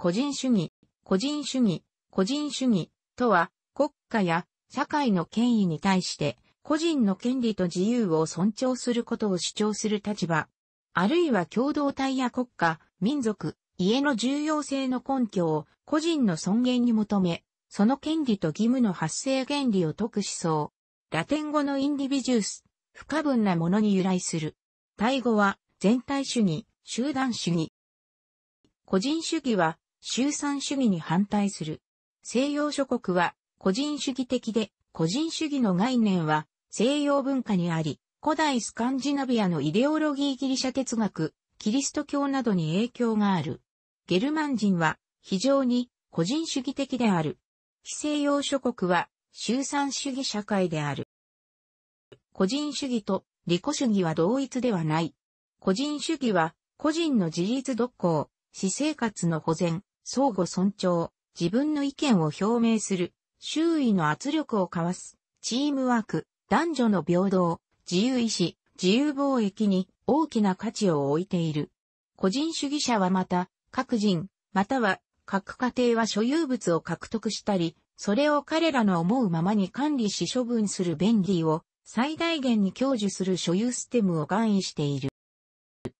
個人主義、個人主義、個人主義とは国家や社会の権威に対して個人の権利と自由を尊重することを主張する立場、あるいは共同体や国家、民族、家の重要性の根拠を個人の尊厳に求め、その権利と義務の発生原理を説く思想。ラテン語のindividuus、不可分なものに由来する。タイ語は全体主義、集団主義。個人主義は集産主義に反対する。西洋諸国は個人主義的で、個人主義の概念は西洋文化にあり、古代スカンジナビアのイデオロギーギリシャ哲学、キリスト教などに影響がある。ゲルマン人は非常に個人主義的である。西洋諸国は集産主義社会である。個人主義と利己主義は同一ではない。個人主義は個人の自立独行、私生活の保全、相互尊重、自分の意見を表明する、周囲の圧力をかわす、チームワーク、男女の平等、自由意志、自由貿易に大きな価値を置いている。個人主義者はまた、各人、または各家庭は所有物を獲得したり、それを彼らの思うままに管理し処分する便利を最大限に享受する所有システムを含意している。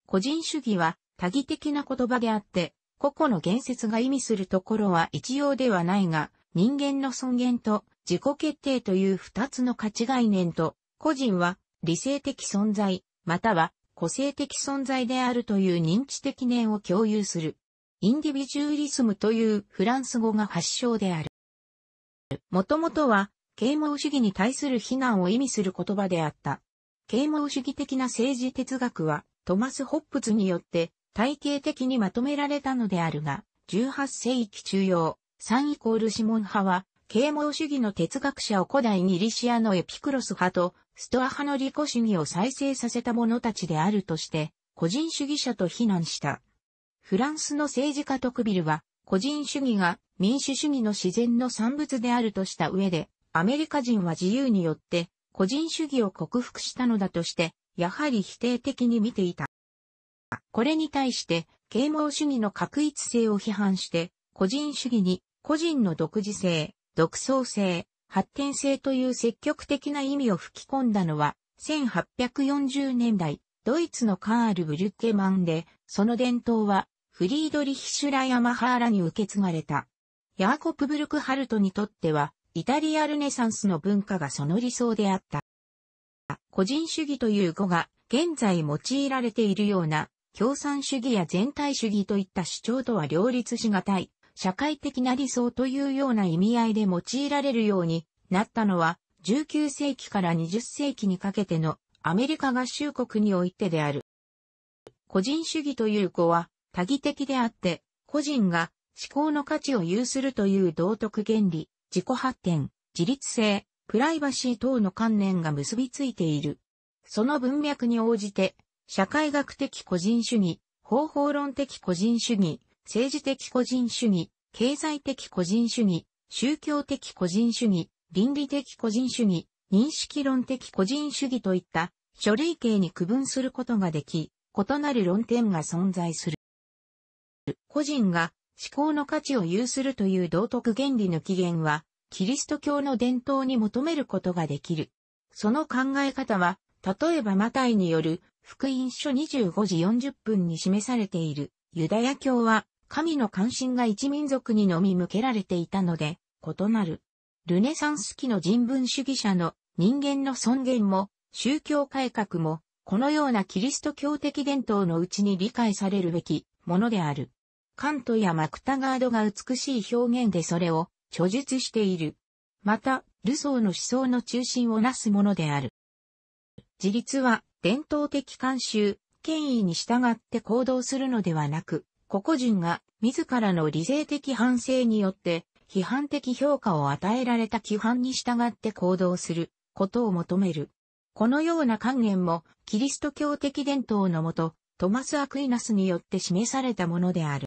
個人主義は多義的な言葉であって、個々の言説が意味するところは一様ではないが、人間の尊厳と自己決定という二つの価値概念と、個人は理性的存在、または個性的存在であるという認知的念を共有する。インディビジューリスムというフランス語が発祥である。もともとは、啓蒙主義に対する非難を意味する言葉であった。啓蒙主義的な政治哲学は、トマス・ホッブズによって、体系的にまとめられたのであるが、18世紀中央、シモン派は、啓蒙主義の哲学者を古代ギリシアのエピクロス派と、ストア派の利己主義を再生させた者たちであるとして、個人主義者と非難した。フランスの政治家トクビルは、個人主義が民主主義の自然の産物であるとした上で、アメリカ人は自由によって、個人主義を克服したのだとして、やはり否定的に見ていた。これに対して、啓蒙主義の確一性を批判して、個人主義に個人の独自性、独創性、発展性という積極的な意味を吹き込んだのは、1840年代、ドイツのカール・ブリュッケマンで、その伝統は、フリードリヒ・シュラヤマハーラに受け継がれた。ヤーコプ・ブルクハルトにとっては、イタリアルネサンスの文化がその理想であった。個人主義という語が、現在用いられているような、共産主義や全体主義といった主張とは両立しがたい、社会的な理想というような意味合いで用いられるようになったのは、19世紀から20世紀にかけてのアメリカ合衆国においてである。個人主義という語は多義的であって、個人が思考の価値を有するという道徳原理、自己発展、自律性、プライバシー等の観念が結びついている。その文脈に応じて、社会学的個人主義、方法論的個人主義、政治的個人主義、経済的個人主義、宗教的個人主義、倫理的個人主義、認識論的個人主義といった諸類型に区分することができ、異なる論点が存在する。個人が思考の価値を有するという道徳原理の起源は、キリスト教の伝統に求めることができる。その考え方は、例えばマタイによる福音書25時40分に示されているユダヤ教は神の関心が一民族にのみ向けられていたので異なる。ルネサンス期の人文主義者の人間の尊厳も宗教改革もこのようなキリスト教的伝統のうちに理解されるべきものである。カントやマクタガードが美しい表現でそれを著述している。また、ルソーの思想の中心をなすものである。自立は伝統的慣習、権威に従って行動するのではなく、個々人が自らの理性的反省によって批判的評価を与えられた規範に従って行動することを求める。このような観念もキリスト教的伝統のもと、トマス・アクイナスによって示されたものである。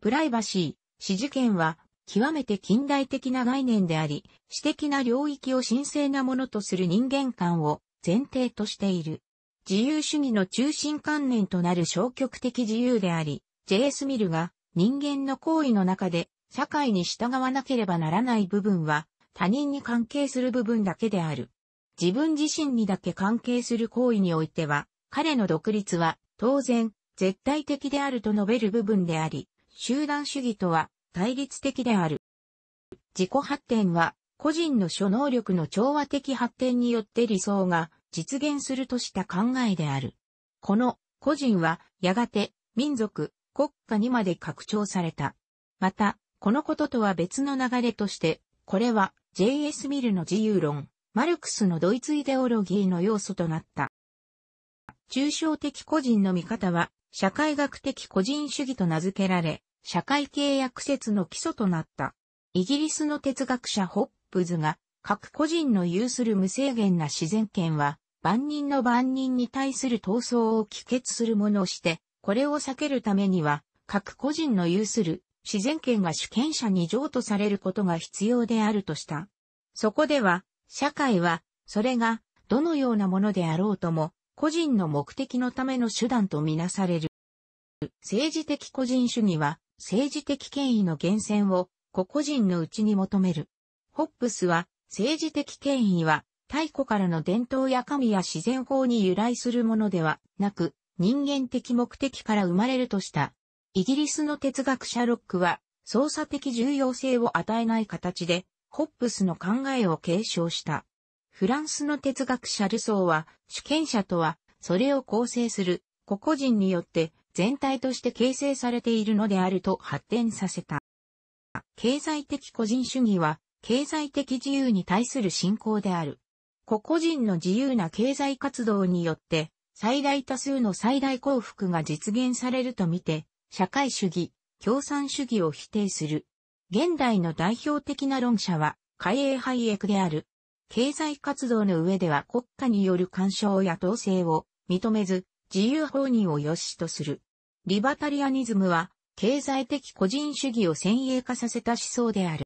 プライバシー、私事権は極めて近代的な概念であり、私的な領域を神聖なものとする人間観を前提としている。自由主義の中心観念となる消極的自由であり、J.S. ミルが人間の行為の中で社会に従わなければならない部分は他人に関係する部分だけである。自分自身にだけ関係する行為においては、彼の独立は当然絶対的であると述べる部分であり、集団主義とは対立的である。自己発展は個人の諸能力の調和的発展によって理想が実現するとした考えである。この個人はやがて民族、国家にまで拡張された。また、このこととは別の流れとして、これは J.S. ミルの自由論、マルクスのドイツイデオロギーの要素となった。抽象的個人の見方は、社会学的個人主義と名付けられ、社会契約説の基礎となった。イギリスの哲学者ホップズが、各個人の有する無制限な自然権は、万人の万人に対する闘争を帰結するものをして、これを避けるためには、各個人の有する自然権が主権者に譲渡されることが必要であるとした。そこでは、社会は、それが、どのようなものであろうとも、個人の目的のための手段とみなされる。政治的個人主義は、政治的権威の源泉を、個人のうちに求める。ホッブスは、政治的権威は、太古からの伝統や神や自然法に由来するものではなく、人間的目的から生まれるとした。イギリスの哲学者ロックは、操作的重要性を与えない形で、ホッブスの考えを継承した。フランスの哲学者ルソーは、主権者とは、それを構成する、個人によって、全体として形成されているのであると発展させた。経済的個人主義は、経済的自由に対する信仰である。個人の自由な経済活動によって、最大多数の最大幸福が実現されるとみて、社会主義、共産主義を否定する。現代の代表的な論者は、カイエー・ハイエクである。経済活動の上では国家による干渉や統制を認めず、自由放任を良しとする。リバタリアニズムは、経済的個人主義を先鋭化させた思想である。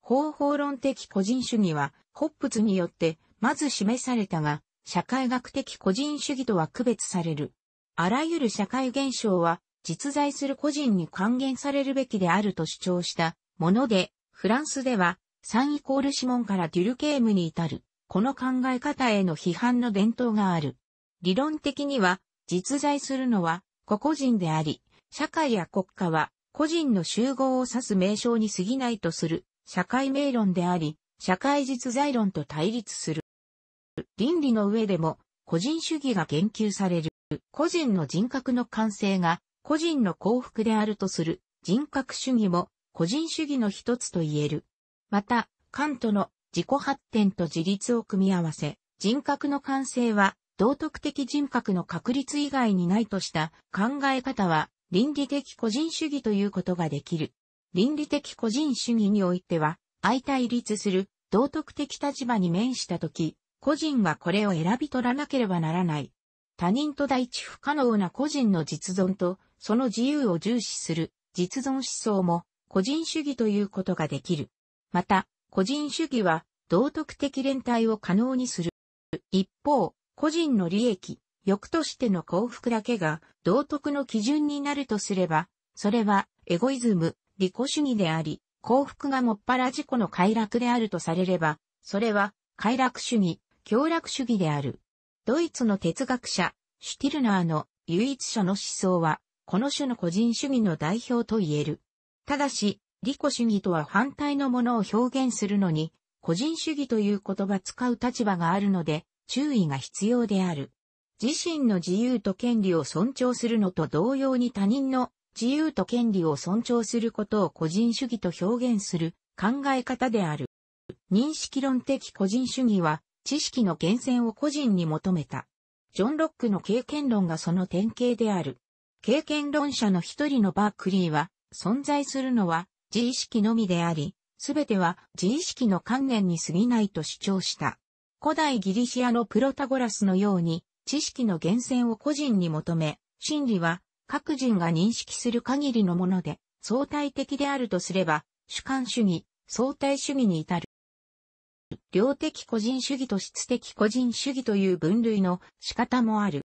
方法論的個人主義は、ホッブズによって、まず示されたが、社会学的個人主義とは区別される。あらゆる社会現象は、実在する個人に還元されるべきであると主張したもので、フランスでは、サン=シモンからデュルケームに至る、この考え方への批判の伝統がある。理論的には、実在するのは、個人であり、社会や国家は、個人の集合を指す名称に過ぎないとする、社会名論であり、社会実在論と対立する。倫理の上でも、個人主義が言及される。個人の人格の完成が、個人の幸福であるとする、人格主義も、個人主義の一つと言える。また、カントの自己発展と自立を組み合わせ、人格の完成は、道徳的人格の確立以外にないとした考え方は、倫理的個人主義ということができる。倫理的個人主義においては、相対立する道徳的立場に面したとき、個人はこれを選び取らなければならない。他人と対一不可能な個人の実存と、その自由を重視する実存思想も個人主義ということができる。また、個人主義は道徳的連帯を可能にする。一方、個人の利益、欲としての幸福だけが道徳の基準になるとすれば、それはエゴイズム、利己主義であり、幸福がもっぱら自己の快楽であるとされれば、それは快楽主義、享楽主義である。ドイツの哲学者、シュティルナーの唯一書の思想は、この種の個人主義の代表と言える。ただし、利己主義とは反対のものを表現するのに、個人主義という言葉使う立場があるので、注意が必要である。自身の自由と権利を尊重するのと同様に他人の自由と権利を尊重することを個人主義と表現する考え方である。認識論的個人主義は、知識の源泉を個人に求めた。ジョン・ロックの経験論がその典型である。経験論者の一人のバークリーは、存在するのは自意識のみであり、すべては自意識の観念に過ぎないと主張した。古代ギリシアのプロタゴラスのように、知識の源泉を個人に求め、真理は各人が認識する限りのもので、相対的であるとすれば、主観主義、相対主義に至る。量的個人主義と質的個人主義という分類の仕方もある。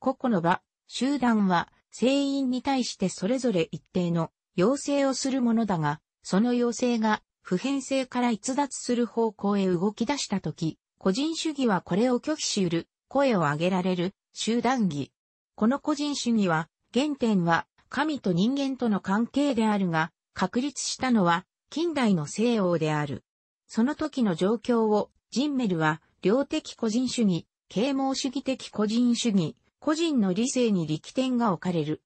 個々の場、集団は、聖員に対してそれぞれ一定の要請をするものだが、その要請が普遍性から逸脱する方向へ動き出したとき、個人主義はこれを拒否し得る、声を上げられる、集団義。この個人主義は、原点は神と人間との関係であるが、確立したのは近代の西欧である。その時の状況をジンメルは量的個人主義、啓蒙主義的個人主義、個人の理性に力点が置かれる。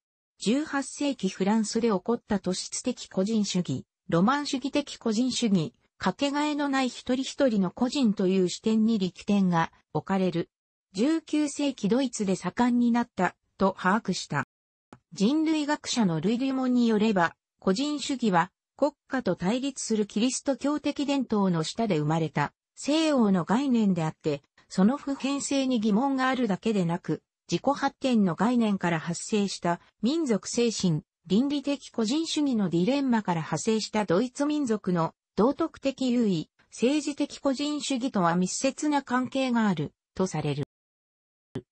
18世紀フランスで起こった突出的個人主義、ロマン主義的個人主義、かけがえのない一人一人の個人という視点に力点が置かれる。19世紀ドイツで盛んになったと把握した。人類学者のルイ・リュモンによれば、個人主義は国家と対立するキリスト教的伝統の下で生まれた西欧の概念であって、その普遍性に疑問があるだけでなく、自己発展の概念から発生した民族精神、倫理的個人主義のディレンマから派生したドイツ民族の道徳的優位、政治的個人主義とは密接な関係があるとされる。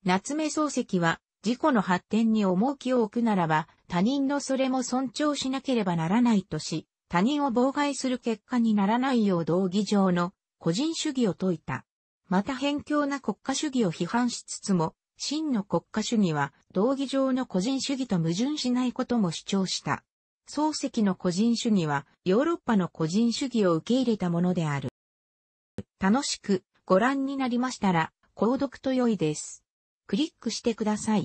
夏目漱石は、自己の発展に重きを置くならば、他人のそれも尊重しなければならないとし、他人を妨害する結果にならないよう道義上の個人主義を説いた。また偏狭な国家主義を批判しつつも、真の国家主義は道義上の個人主義と矛盾しないことも主張した。漱石の個人主義はヨーロッパの個人主義を受け入れたものである。楽しくご覧になりましたら、購読と良いです。クリックしてください。